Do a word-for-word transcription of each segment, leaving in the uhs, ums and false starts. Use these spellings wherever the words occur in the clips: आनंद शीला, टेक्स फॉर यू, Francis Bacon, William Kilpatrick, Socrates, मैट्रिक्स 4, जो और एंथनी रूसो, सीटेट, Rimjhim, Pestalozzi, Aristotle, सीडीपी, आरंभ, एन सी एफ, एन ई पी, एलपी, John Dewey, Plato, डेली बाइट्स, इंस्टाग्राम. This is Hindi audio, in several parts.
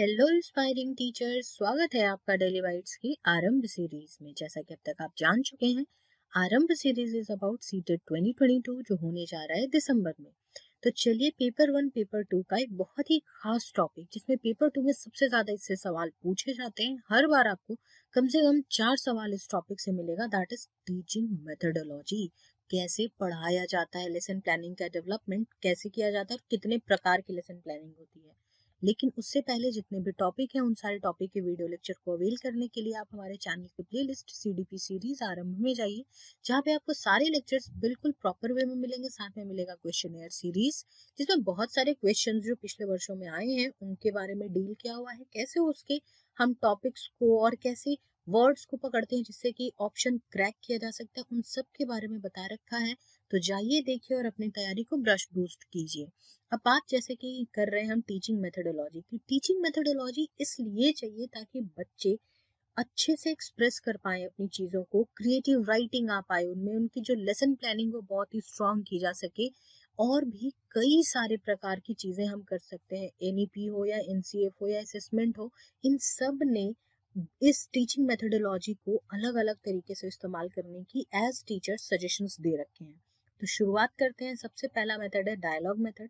हेलो इंस्पायरिंग टीचर्स, स्वागत है आपका डेली बाइट्स की आरंभ सीरीज में। जैसा कि अब तक आप जान चुके हैं, आरंभ series is about सीटेट twenty twenty two जो होने जा रहा है दिसंबर में। तो चलिए पेपर वन पेपर टू का एक बहुत ही खास टॉपिक, जिसमें पेपर टू में सबसे ज्यादा इससे सवाल पूछे जाते हैं। हर बार आपको कम से कम चार सवाल इस टॉपिक से मिलेगा, दैट इज टीचिंग मेथडोलॉजी। कैसे पढ़ाया जाता है, लेसन प्लानिंग का डेवलपमेंट कैसे किया जाता है और कितने प्रकार की लेसन प्लानिंग होती है। लेकिन उससे पहले जितने भी टॉपिक हैं, उन सारे टॉपिक के वीडियो लेक्चर को अवेल करने के लिए आप हमारे चैनल की प्लेलिस्ट सीडीपी सीरीज आरंभ में जाइए, जहाँ पे आपको सारे लेक्चर्स बिल्कुल प्रॉपर वे में मिलेंगे। साथ में मिलेगा क्वेश्चनएयर सीरीज, जिसमें बहुत सारे क्वेश्चंस जो पिछले वर्षों में आए हैं उनके बारे में डील किया हुआ है, कैसे उसके हम टॉपिक्स को और कैसे वर्ड्स को पकड़ते हैं जिससे कि ऑप्शन क्रैक किया जा सकता है, उन सब के बारे में बता रखा है। तो जाइए, देखिए और अपनी तैयारी को ब्रश बूस्ट कीजिए। अब बात जैसे कि कर रहे हैं हम टीचिंग मेथडोलॉजी की। टीचिंग मेथडोलॉजी इसलिए चाहिए ताकि बच्चे अच्छे से एक्सप्रेस कर पाए अपनी चीज़ों को, क्रिएटिव राइटिंग आ पाए उनमें, उनकी जो लेसन प्लानिंग वो बहुत ही स्ट्रांग की जा सके, और भी कई सारे प्रकार की चीज़ें हम कर सकते हैं। एन ई पी हो या एन सी एफ हो या असेसमेंट हो, इन सब ने इस टीचिंग मेथडोलॉजी को अलग अलग तरीके से इस्तेमाल करने की एज टीचर सजेशंस दे रखे हैं। तो शुरुआत करते हैं। सबसे पहला मेथड है डायलॉग मेथड।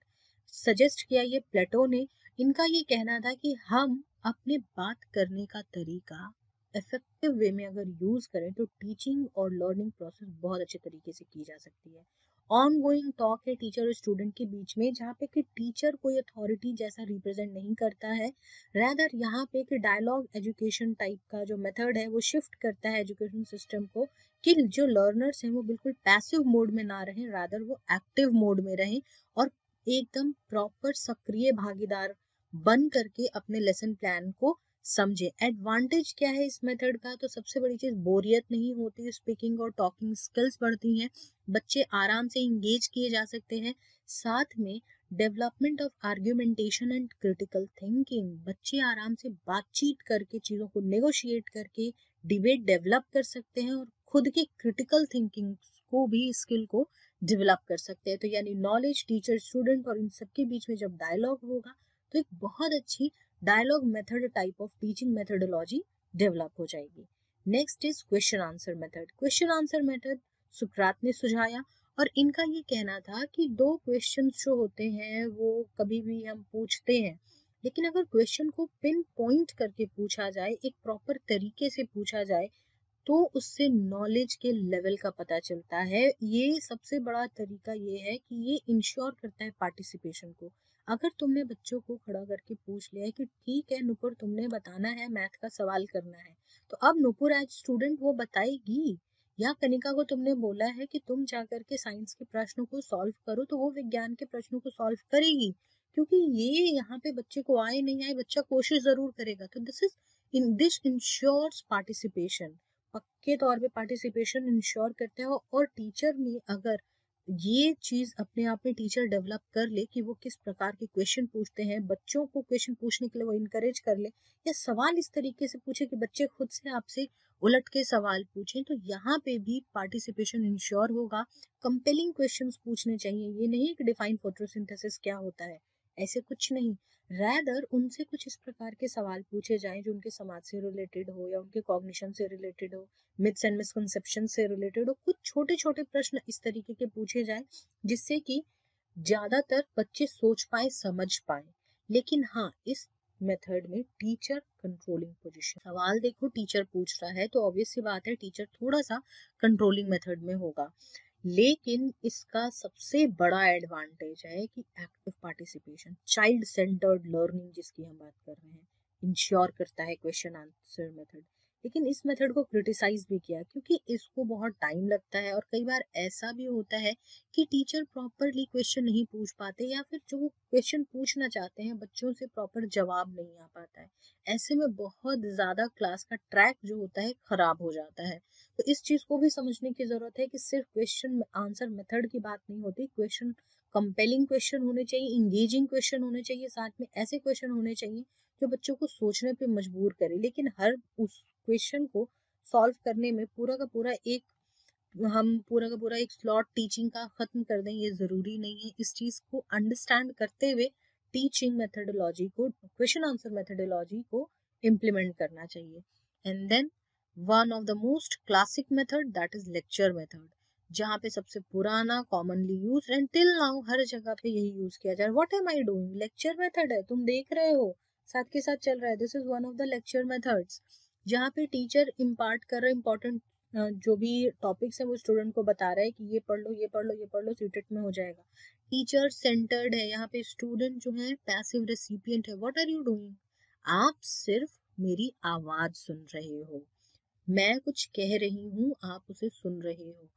सजेस्ट किया ये प्लेटो ने। इनका ये कहना था कि हम अपने बात करने का तरीका इफेक्टिव वे में अगर यूज करें तो टीचिंग और लर्निंग प्रोसेस बहुत अच्छे तरीके से की जा सकती है। ऑन गोइंग टॉक है टीचर और स्टूडेंट के बीच में, जहाँ पे कि टीचर कोई अथॉरिटी जैसा रिप्रेजेंट नहीं करता है। रैदर यहाँ पे कि डायलॉग एजुकेशन टाइप का जो मेथड है वो शिफ्ट करता है एजुकेशन सिस्टम को, कि जो लर्नर्स हैं वो बिल्कुल पैसिव मोड में ना रहें, रैदर वो एक्टिव मोड में रहें और एकदम प्रॉपर सक्रिय भागीदार बन करके अपने लेसन प्लान को समझे। एडवांटेज क्या है इस मेथड का? तो सबसे बड़ी चीज बोरियत नहीं होती, स्पीकिंग और टॉकिंग स्किल्स बढ़ती हैं, बच्चे आराम से इंगेज किए जा सकते हैं। साथ में development of argumentation and critical thinking, बच्चे आराम से बातचीत करके चीज़ों को नेगोशिएट करके डिबेट डेवलप कर सकते हैं और खुद के क्रिटिकल थिंकिंग को भी, स्किल को डेवलप कर सकते हैं। तो यानी नॉलेज, टीचर, स्टूडेंट और इन सबके बीच में जब डायलॉग होगा तो एक बहुत अच्छी dialogue method type of teaching methodology develop हो जाएगी। Next is question answer method. Question answer method सुकरात ने सुझाया और इनका ये कहना था कि दो क्वेश्चंस जो होते हैं वो कभी भी हम पूछते हैं, लेकिन अगर क्वेश्चन को पिन पॉइंट करके पूछा जाए, एक प्रॉपर तरीके से पूछा जाए, तो उससे नॉलेज के लेवल का पता चलता है। ये सबसे बड़ा तरीका ये है कि ये इंश्योर करता है पार्टिसिपेशन को। अगर तुमने बच्चों को खड़ा करके पूछ लिया है कि ठीक है नुपुर, तुमने बताना है, मैथ का सवाल करना है, तो अब नुपुर एज स्टूडेंट वो बताएगी। या कनिका को तुमने बोला है कि तुम जाकर के साइंस के प्रश्नों को सॉल्व करो, तो वो विज्ञान के प्रश्नों को सॉल्व करेगी, क्योंकि ये यहाँ पे बच्चे को आए नहीं आए, बच्चा कोशिश जरूर करेगा। तो this is in this ensures participation, पक्के तौर पे पार्टिसिपेशन इंश्योर करते हैं। और टीचर ने अगर ये चीज अपने आप में टीचर डेवलप कर ले कि वो किस प्रकार के क्वेश्चन पूछते हैं, बच्चों को क्वेश्चन पूछने के लिए वो इनकरेज कर ले, या सवाल इस तरीके से पूछे कि बच्चे खुद से आपसे उलट के सवाल पूछें, तो यहाँ पे भी पार्टिसिपेशन इंश्योर होगा। कंपेलिंग क्वेश्चंस पूछने चाहिए। ये नहीं कि डिफाइन फोटोसिंथेसिस क्या होता है, ऐसे कुछ नहीं। रैदर उनसे कुछ इस प्रकार के सवाल पूछे जाएं जो उनके समाज से रिलेटेड हो या उनके कॉग्निशन से रिलेटेड हो, मिथ्स एंड मिसकंसेप्शन से रिलेटेड हो। कुछ छोटे छोटे प्रश्न इस तरीके के पूछे जाएं जिससे कि ज्यादातर बच्चे सोच पाए, समझ पाए। लेकिन हाँ, इस मेथड में टीचर कंट्रोलिंग पोजीशन, सवाल देखो टीचर पूछ रहा है तो ऑब्वियस सी बात है टीचर थोड़ा सा कंट्रोलिंग मेथड में होगा। लेकिन इसका सबसे बड़ा एडवांटेज है कि active participation, child centred learning जिसकी हम बात कर रहे हैं, इंश्योर करता है क्वेश्चन आंसर मेथड। लेकिन इस मेथड को क्रिटिसाइज भी किया, क्योंकि इसको बहुत टाइम लगता है और कई बार ऐसा भी होता है कि टीचर प्रॉपरली क्वेश्चन नहीं पूछ पाते, या फिर जो क्वेश्चन पूछना चाहते हैं बच्चों से प्रॉपर जवाब नहीं आ पाता है। ऐसे में बहुत ज़्यादा क्लास का ट्रैक जो होता है खराब हो जाता है। तो इस चीज़ को भी समझने की ज़रूरत है कि सिर्फ क्वेश्चन आंसर मेथड की बात नहीं होती। क्वेश्चन, कंपेलिंग क्वेश्चन होने चाहिए, इंगेजिंग क्वेश्चन होने चाहिए, साथ में ऐसे क्वेश्चन होने चाहिए जो बच्चों को सोचने पे मजबूर करे। लेकिन हर उस क्वेश्चन को सॉल्व करने में पूरा का पूरा एक हम पूरा का पूरा एक स्लॉट टीचिंग का खत्म कर दें, ये जरूरी नहीं है। इस चीज को अंडरस्टैंड करते हुए टीचिंग मेथडोलॉजी को, क्वेश्चन आंसर मेथडोलॉजी को इम्प्लीमेंट करना चाहिए. And then one of the most classic method that is lecture method, जहाँ पे सबसे पुराना commonly use and till now हर जगह पे यही यूज किया जा रहा है. What am I doing, lecture method है, तुम देख रहे हो, साथ के साथ चल रहा है. This is one of the lecture methods जहाँ पे टीचर इम्पार्ट कर रहे इम्पोर्टेंट जो भी टॉपिक्स हैं वो स्टूडेंट को बता रहा है कि ये पढ़ लो, ये पढ़ लो, ये पढ़ लो, सीटेट में हो जाएगा. टीचर सेंटर्ड है, यहाँ पे स्टूडेंट जो है पैसिव रेसिपिएंट है. व्हाट आर यू डूइंग, आप सिर्फ मेरी आवाज सुन रहे हो, मैं कुछ कह रही हूँ, आप उसे सुन रहे हो.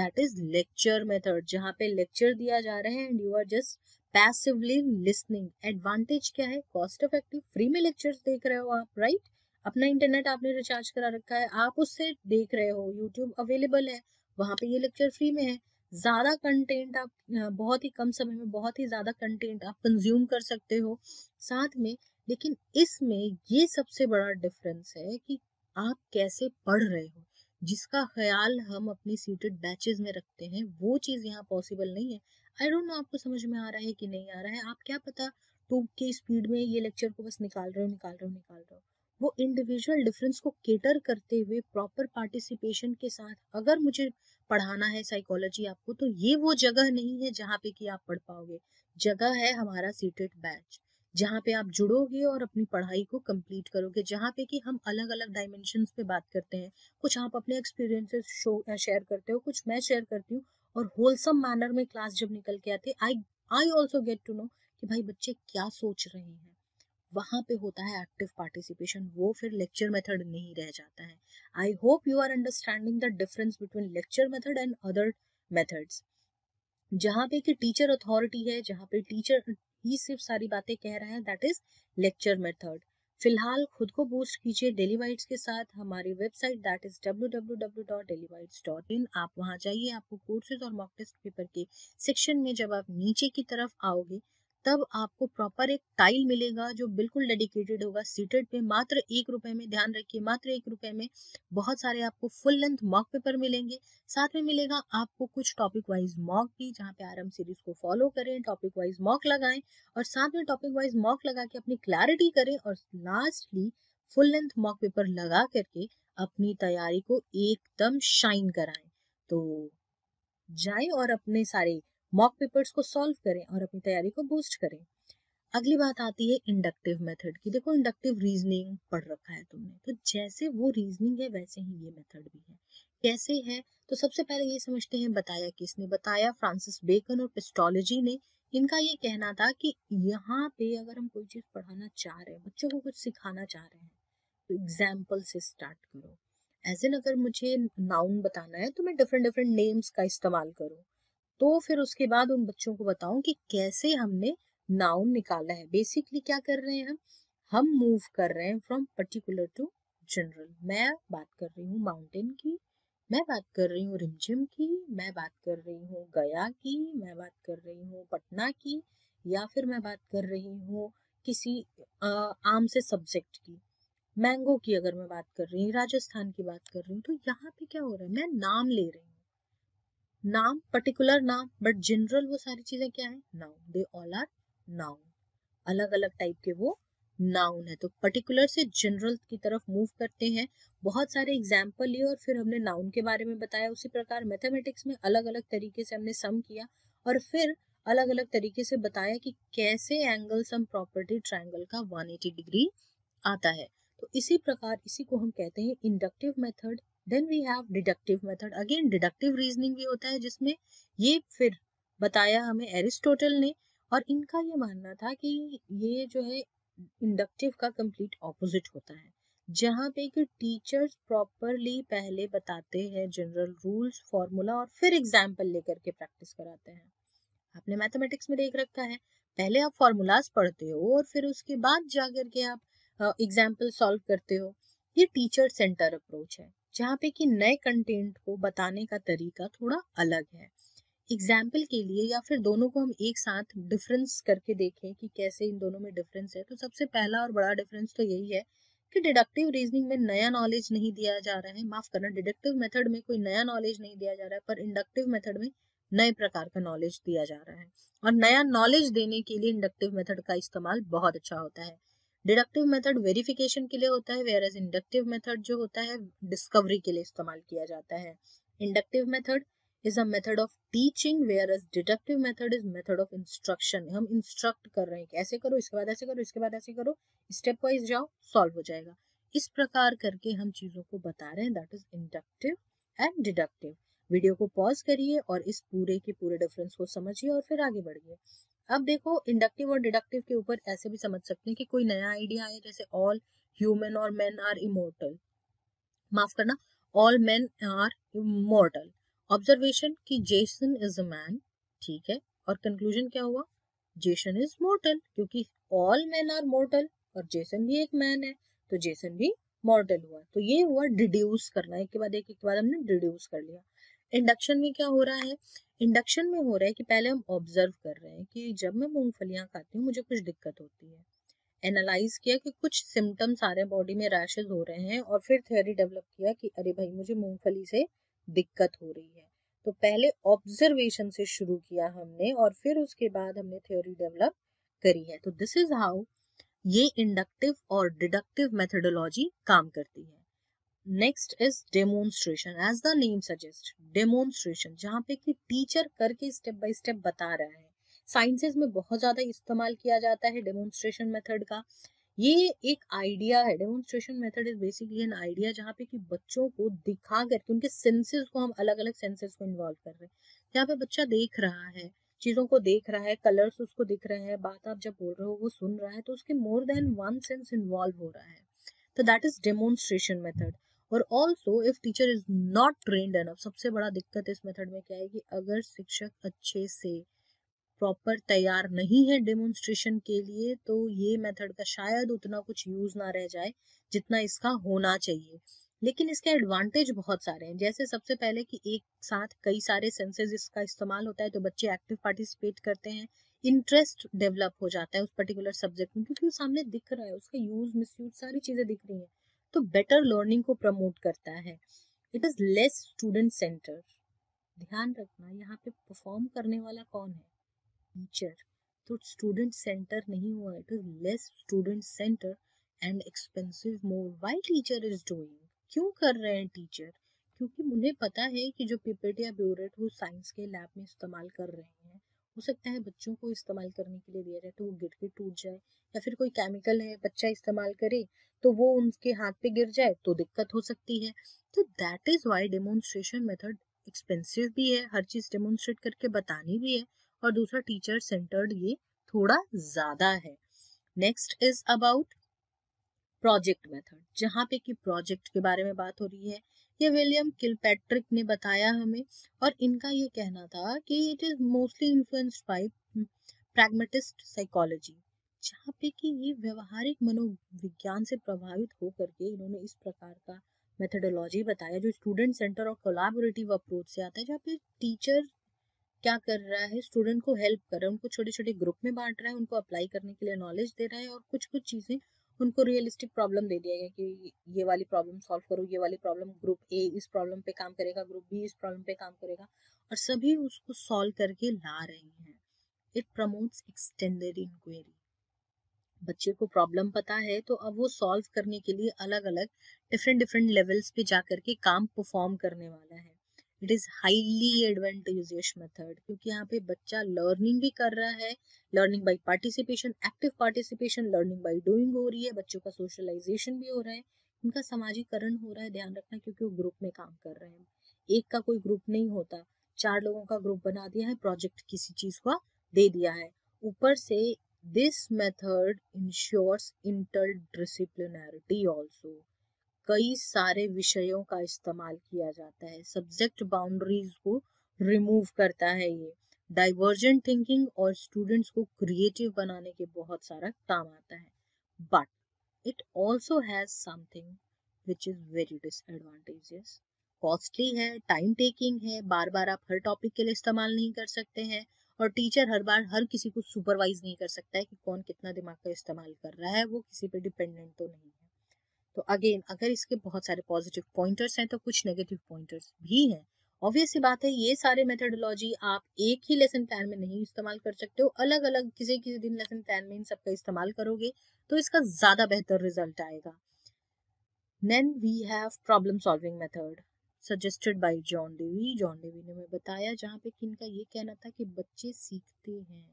दैट इज लेक्चर मेथड, जहाँ पे लेक्चर दिया जा रहा है and you are just passively listening. Advantage क्या है, कॉस्ट इफेक्टिव, फ्री में लेक्चर्स देख रहे हो आप, राइट right? अपना इंटरनेट आपने रिचार्ज करा रखा है, आप उससे देख रहे हो, यूट्यूब अवेलेबल है, वहाँ पे ये लेक्चर फ्री में है. ज़्यादा कंटेंट आप बहुत ही कम समय में, बहुत ही ज़्यादा कंटेंट आप कंज्यूम कर सकते हो साथ में. लेकिन इसमें ये सबसे बड़ा डिफरेंस है कि आप कैसे पढ़ रहे हो, जिसका ख्याल हम अपनी सीटेड बैचेज में रखते हैं वो चीज़ यहाँ पॉसिबल नहीं है. आई डोंट नो आपको समझ में आ रहा है कि नहीं आ रहा है, आप क्या पता टू के स्पीड में ये लेक्चर को बस निकाल रहे हो निकाल रहे हो निकाल रहे हो. वो इंडिविजुअल डिफरेंस को केटर करते हुए प्रॉपर पार्टिसिपेशन के साथ अगर मुझे पढ़ाना है साइकोलॉजी आपको, तो ये वो जगह नहीं है जहाँ पे कि आप पढ़ पाओगे. जगह है हमारा सीटेट बैच, जहाँ पे आप जुड़ोगे और अपनी पढ़ाई को कंप्लीट करोगे, जहाँ पे कि हम अलग अलग डायमेंशंस पे बात करते हैं. कुछ आप अपने एक्सपीरियंसेस शो शेयर करते हो, कुछ मैं शेयर करती हूँ, और होलसम मैनर में क्लास जब निकल के आते I I also get to know कि भाई बच्चे क्या सोच रहे हैं. वहाँ पे होता है एक्टिव पार्टिसिपेशन, वो फिर लेक्चर मेथड नहीं रह जाता है. I hope you are understanding the difference between lecture method and other methods, जहाँ पे कि टीचर अथॉरिटी है, जहाँ पे टीचर ही सिर्फ सारी बातें कह रहा है, दैट इज लेक्चर मेथड. फिलहाल खुद को बूस्ट कीजिए डेली बाइट्स के साथ. हमारी website that is W W W dot डेली बाइट्स dot in, आप वहाँ जाइए. आपको कोर्सेज और मॉक टेस्ट पेपर के सेक्शन में जब आप नीचे की तरफ आओगे तब आपको प्रॉपर एक टाइल मिलेगा जो बिल्कुल डेडिकेटेड होगा सीटेट पे. मात्र एक रुपए में, ध्यान रखिए, मात्र एक रुपए में बहुत सारे आपको फुल लेंथ मॉक पेपर मिलेंगे. साथ में मिलेगा आपको कुछ टॉपिक वाइज मॉक भी, जहाँ पे आरंभ सीरीज को फॉलो करें, टॉपिक वाइज मॉक लगाएं और साथ में टॉपिक वाइज मॉक लगा के अपनी क्लैरिटी करें और lastly full length mock paper लगा करके अपनी तैयारी को एकदम शाइन कराएं. तो जाए और अपने सारे मॉक पेपर्स को सॉल्व करें और अपनी तैयारी को बूस्ट करें. अगली बात आती है इंडक्टिव मेथड की. देखो इंडक्टिव रीजनिंग पढ़ रखा है तुमने, तो जैसे वो रीजनिंग है वैसे ही ये मेथड भी है. कैसे है, तो सबसे पहले ये समझते हैं बताया किसने. बताया फ्रांसिस बेकन और पेस्टोलॉजी ने. इनका ये कहना था कि यहाँ पे अगर हम कोई चीज पढ़ाना चाह रहे हैं, बच्चों को कुछ सिखाना चाह रहे हैं, तो एग्जाम्पल से स्टार्ट करो. एज एन अगर मुझे नाउन बताना है तो मैं डिफरेंट डिफरेंट नेम्स का इस्तेमाल करूँ, तो फिर उसके बाद उन बच्चों को बताऊं कि कैसे हमने नाउन निकाला है. बेसिकली क्या कर रहे हैं हम हम मूव कर रहे हैं फ्रॉम पर्टिकुलर टू जनरल. मैं बात कर रही हूँ माउंटेन की, मैं बात कर रही हूँ रिमझिम की, मैं बात कर रही हूँ गया की, मैं बात कर रही हूँ पटना की, या फिर मैं बात कर रही हूँ किसी आम से सब्जेक्ट की, मैंगो की अगर मैं बात कर रही हूँ, राजस्थान की बात कर रही हूँ. तो यहाँ पे क्या हो रहा है, मैं नाम ले रही हूँ, नाम, पर्टिकुलर नाम, बट जनरल वो सारी चीजें क्या है, noun. They all are noun, अलग अलग टाइप के वो नाउन है. तो पर्टिकुलर से जनरल की तरफ मूव करते हैं. बहुत सारे एग्जाम्पल लिए और फिर हमने नाउन के बारे में बताया. उसी प्रकार मैथमेटिक्स में अलग अलग तरीके से हमने सम किया और फिर अलग अलग तरीके से बताया कि कैसे एंगल सम प्रॉपर्टी ट्राइंगल का एक सौ अस्सी डिग्री आता है. तो इसी प्रकार इसी को हम कहते हैं inductive method. Then we have deductive method. Again, deductive reasoning भी होता है जिसमें ये फिर बताया हमें एरिस्टोटल ने, और इनका ये मानना था कि ये जो है इंडक्टिव का कंप्लीट ऑपोजिट होता है, जहाँ पे कि टीचर्स प्रॉपरली पहले बताते हैं जनरल रूल्स, फॉर्मूला और फिर एग्जाम्पल लेकर के प्रैक्टिस कराते हैं. आपने मैथमेटिक्स में देख रखा है, पहले आप फॉर्मूलाज पढ़ते हो और फिर उसके बाद जाकर के आप एग्जाम्पल सॉल्व करते हो. ये टीचर सेंटर अप्रोच है, जहाँ पे कि नए कंटेंट को बताने का तरीका थोड़ा अलग है. एग्जाम्पल के लिए या फिर दोनों को हम एक साथ डिफरेंस करके देखें कि कैसे इन दोनों में डिफरेंस है, तो सबसे पहला और बड़ा डिफरेंस तो यही है कि डिडक्टिव रीजनिंग में नया नॉलेज नहीं दिया जा रहा है, माफ करना डिडक्टिव मेथड में कोई नया नॉलेज नहीं दिया जा रहा है, पर इंडक्टिव मेथड में नए प्रकार का नॉलेज दिया जा रहा है, और नया नॉलेज देने के लिए इंडक्टिव मेथड का इस्तेमाल बहुत अच्छा होता है। डिडक्टिव मेथड वेरिफिकेशन के लिए होता है, वेयर एज इंडक्टिव मेथड जो होता है डिस्कवरी के लिए इस्तेमाल किया जाता है। Inductive method is a method of teaching, whereas deductive method is method of instruction. हम इंस्ट्रक्ट कर रहे हैं कि ऐसे करो, इसके बाद ऐसे करो, इसके बाद ऐसे करो, स्टेप वाइज जाओ, सॉल्व हो जाएगा। इस प्रकार करके हम चीजों को बता रहे हैं, that is inductive and deductive. Video को पॉज करिए और इस पूरे के पूरे डिफरेंस को समझिए और फिर आगे बढ़िए। अब देखो, इंडक्टिव और डिडक्टिव के ऊपर ऐसे भी समझ सकते हैं कि कोई नया आइडिया है, जैसे ऑल ह्यूमन और मैन आर इमोर्टल, माफ करना all man are immortal. Observation कि जेसन इज अ मैन, ठीक है, और कंक्लूजन क्या हुआ, जेसन इज मोर्टल, क्योंकि ऑल मैन आर मोर्टल और जेसन भी एक मैन है तो जेसन भी मॉर्टल हुआ। तो ये हुआ डिड्यूस करना, एक के बाद एक, एक के बाद हमने डिड्यूस कर लिया। इंडक्शन में क्या हो रहा है, इंडक्शन में हो रहा है कि पहले हम ऑब्जर्व कर रहे हैं कि जब मैं मूंगफलियां खाती हूँ मुझे कुछ दिक्कत होती है, एनालाइज किया कि कुछ सिम्टम्स सारे बॉडी में रैशेज हो रहे हैं, और फिर थ्योरी डेवलप किया कि अरे भाई मुझे मूंगफली से दिक्कत हो रही है। तो पहले ऑब्जर्वेशन से शुरू किया हमने और फिर उसके बाद हमने थ्योरी डेवलप करी है। तो दिस इज हाउ ये इंडक्टिव और डिडक्टिव मेथडोलॉजी काम करती है। Next is demonstration, as the name suggest demonstration, जहाँ पे कि टीचर करके स्टेप बाय स्टेप बता रहा है। साइंसेज में बहुत ज्यादा इस्तेमाल किया जाता है डेमोन्स्ट्रेशन मेथड का। ये एक आइडिया है, demonstration method is basically an idea, जहाँ पे कि बच्चों को दिखा करके उनके सेंसेस को, हम अलग अलग सेंसेस को इन्वॉल्व कर रहे हैं। यहाँ पे बच्चा देख रहा है, चीजों को देख रहा है, कलर्स उसको दिख रहे हैं, बात आप जब बोल रहे हो वो सुन रहा है, तो उसके more than one sense involve हो रहा है। तो दैट इज डेमोन्स्ट्रेशन मेथड। और also if teacher is not trained enough, सबसे बड़ा दिक्कत इस मेथड में क्या है कि अगर शिक्षक अच्छे से प्रॉपर तैयार नहीं है डेमोन्स्ट्रेशन के लिए, तो ये मेथड का शायद उतना कुछ यूज ना रह जाए जितना इसका होना चाहिए। लेकिन इसके एडवांटेज बहुत सारे हैं, जैसे सबसे पहले कि एक साथ कई सारे सेंसेस इसका इस्तेमाल होता है, तो बच्चे एक्टिव पार्टिसिपेट करते हैं, इंटरेस्ट डेवलप हो जाता है उस पर्टिकुलर सब्जेक्ट में, क्योंकि वो सामने दिख रहा है, उसका यूज मिसयूज सारी चीजें दिख रही हैं, तो बेटर लर्निंग को प्रमोट करता है। It is less student centre, ध्यान रखना यहाँ पे परफॉर्म करने वाला कौन है, टीचर, तो स्टूडेंट सेंटर नहीं हुआ, it is less student centre and expensive more. Why teacher is doing, क्यों कर रहे हैं टीचर, क्योंकि उन्हें पता है कि जो पिपेट या ब्यूरेट वो साइंस के लैब में इस्तेमाल कर रहे हैं, हो सकता है बच्चों को इस्तेमाल करने के लिए दिया जाए तो वो गिर के टूट जाए, या फिर कोई केमिकल है बच्चा इस्तेमाल करे तो वो उनके हाथ पे गिर जाए तो दिक्कत हो सकती है। तो that is why demonstration method expensive भी है, हर चीज डेमोन्स्ट्रेट करके बतानी भी है, और दूसरा टीचर सेंटर्ड ये थोड़ा ज्यादा है। Next is about project method, जहाँ पे कि प्रोजेक्ट के बारे में बात हो रही है। ये विलियम किलपैट्रिक ने बताया हमें, और इनका ये कहना था कि it is mostly influenced by pragmatist psychology, जहाँ पे कि ये व्यवहारिक मनोविज्ञान से प्रभावित हो करके इन्होंने इस प्रकार का मेथडोलॉजी बताया जो स्टूडेंट सेंटर और कोलैबोरेटिव अप्रोच से आता है, जहाँ पे टीचर क्या कर रहा है, स्टूडेंट को हेल्प कर रहा है, उनको छोटे छोटे ग्रुप में बांट रहा है, उनको अप्लाई करने के लिए नॉलेज दे रहा है, और कुछ कुछ चीजें उनको रियलिस्टिक प्रॉब्लम दे दिया गया कि ये वाली प्रॉब्लम सॉल्व करो, ये वाली प्रॉब्लम ग्रुप ए इस प्रॉब्लम पे काम करेगा, ग्रुप बी इस प्रॉब्लम पे काम करेगा, और सभी उसको सॉल्व करके ला रहे हैं। इट प्रमोट्स एक्सटेंडेड इंक्वायरी, बच्चे को प्रॉब्लम पता है तो अब वो सॉल्व करने के लिए अलग अलग डिफरेंट डिफरेंट लेवल्स पे जा करके काम परफॉर्म करने वाला है। It is highly advantageous method, क्योंकि यहाँ पे बच्चा लर्निंग भी कर रहा है, learning by participation, active participation, learning by doing हो रही है, बच्चों का सोशलाइजेशन भी हो रहा है, उनका समाजीकरण हो रहा है, ध्यान रखना क्योंकि वो ग्रुप में काम कर रहे हैं, एक का कोई ग्रुप नहीं होता, चार लोगों का ग्रुप बना दिया है, प्रोजेक्ट किसी चीज का दे दिया है। ऊपर से this method ensures interdisciplinarity also, कई सारे विषयों का इस्तेमाल किया जाता है, सब्जेक्ट बाउंड्रीज को रिमूव करता है, ये डाइवर्जेंट थिंकिंग और स्टूडेंट्स को क्रिएटिव बनाने के बहुत सारा काम आता है। But it also has something which is very disadvantages, costly है, टाइम टेकिंग है, बार बार आप हर टॉपिक के लिए इस्तेमाल नहीं कर सकते हैं, और टीचर हर बार हर किसी को सुपरवाइज नहीं कर सकता है कि कौन कितना दिमाग का इस्तेमाल कर रहा है, वो किसी पे डिपेंडेंट तो नहीं है। तो अगेन, अगर इसके बहुत सारे पॉजिटिव पॉइंटर्स हैं तो कुछ नेगेटिव पॉइंटर्स भी हैं, ऑब्वियस सी बात है ये सारे मेथडोलॉजी आप एक ही लेसन प्लान में नहीं इस्तेमाल कर सकते हो, अलग अलग किसी किसी दिन लेसन प्लान में इन सबका इस्तेमाल करोगे तो इसका ज्यादा बेहतर रिजल्ट आएगा. Then we have problem solving method suggested by John Dewey. John Dewey ने हमें बताया जहाँ पे किनका ये कहना था कि बच्चे सीखते हैं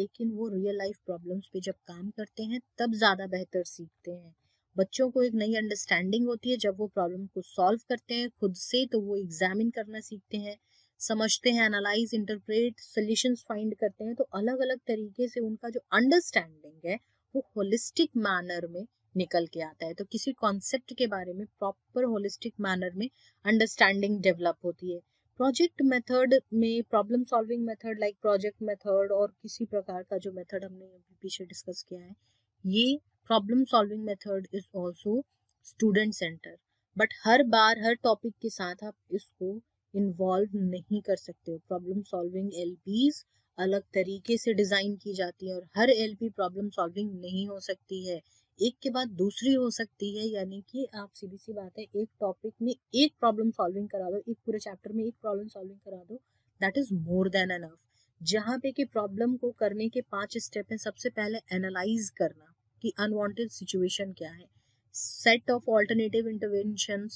लेकिन वो रियल लाइफ प्रॉब्लम्स पे जब काम करते हैं तब ज़्यादा बेहतर सीखते हैं. बच्चों को एक नई अंडरस्टैंडिंग होती है जब वो प्रॉब्लम को सॉल्व करते हैं खुद से, तो वो एग्जामिन करना सीखते हैं, समझते हैं, एनालाइज, इंटरप्रेट, सोल्यूशंस फाइंड करते हैं. तो अलग अलग तरीके से उनका जो अंडरस्टैंडिंग है वो होलिस्टिक मैनर में निकल के आता है. तो किसी कॉन्सेप्ट के बारे में प्रॉपर होलिस्टिक मैनर में अंडरस्टैंडिंग डेवलप होती है. प्रोजेक्ट मेथड में problem solving method like project method और किसी प्रकार का जो मेथड हमने अभी पीछे डिस्कस किया है, ये problem solving method is also student centre. But हर बार हर टॉपिक के साथ आप इसको इन्वॉल्व नहीं कर सकते हो. प्रॉब्लम सॉल्विंग एलपीज अलग तरीके से डिजाइन की जाती है और हर एलपी प्रॉब्लम सॉल्विंग नहीं हो सकती है, एक के बाद दूसरी हो सकती है. यानी कि आप सीधी सी बात है एक टॉपिक में एक प्रॉब्लम सॉल्विंग करा दो, एक पूरे चैप्टर में एक प्रॉब्लम सॉल्विंग करा दो, that is more than enough. जहाँ पे कि प्रॉब्लम को करने के पांच स्टेप हैं. सबसे पहले एनालाइज करना कि अनवांटेड सिचुएशन क्या है, set of alternative interventions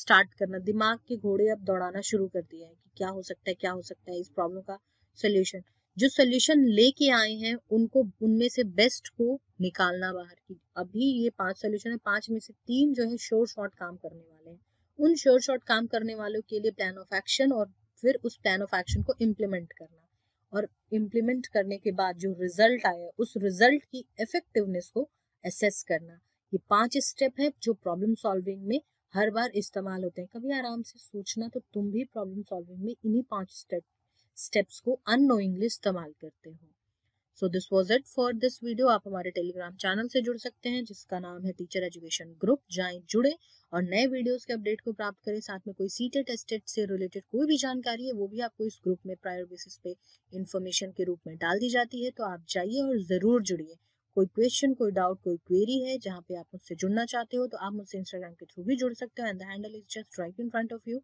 start करना, दिमाग के घोड़े अब दौड़ाना शुरू कर दिया है कि क्या हो सकता है क्या हो सकता है इस प्रॉब्लम का सोल्यूशन. जो सोल्यूशन लेके आए हैं उनको उनमें से बेस्ट को निकालना बाहर की. अभी ये पांच सोल्यूशन है, पांच में से तीन जो है शोर शॉर्ट काम करने वाले हैं. उन शोर शॉर्ट काम करने वालों के लिए प्लान ऑफ एक्शन और फिर उस प्लान ऑफ एक्शन को इम्प्लीमेंट करना और इम्प्लीमेंट करने के बाद जो रिजल्ट आया उस रिजल्ट की इफेक्टिवनेस को असेस करना. ये पांच स्टेप है जो प्रॉब्लम सॉल्विंग में हर बार इस्तेमाल होते हैं. कभी आराम से सोचना तो तुम भी प्रॉब्लम सॉल्विंग में इन्हीं पांच स्टेप स्टेप्स को अननोइंगली इस्तेमाल करते हो. So this was it for this video. आप हमारे टेलीग्राम चैनल से जुड़ सकते हैं जिसका नाम है टीचर एजुकेशन ग्रुप. जाएं, जुड़े और नए वीडियोस के अपडेट को प्राप्त करें. साथ में कोई सीटेट एस्टेट से रिलेटेड कोई भी जानकारी है वो भी आपको इस ग्रुप में प्रायर बेसिस पे इन्फॉर्मेशन के रूप में डाल दी जाती है. तो आप जाइए और जरूर जुड़िए. कोई क्वेश्चन, कोई डाउट, कोई क्वेरी है जहाँ पे आप मुझसे जुड़ना चाहते हो तो आप मुझसे इंस्टाग्राम के थ्रू भी जुड़ सकते हो and the handle is just right in front of you.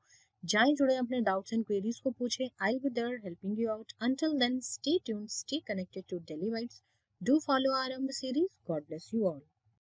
जाएं, जुड़े, अपने डाउट्स एंड क्वेरीज को पूछें. I will be there helping you out. Until then stay tuned, stay connected to डेली बाइट्स, do follow आरंभ series. God bless you all.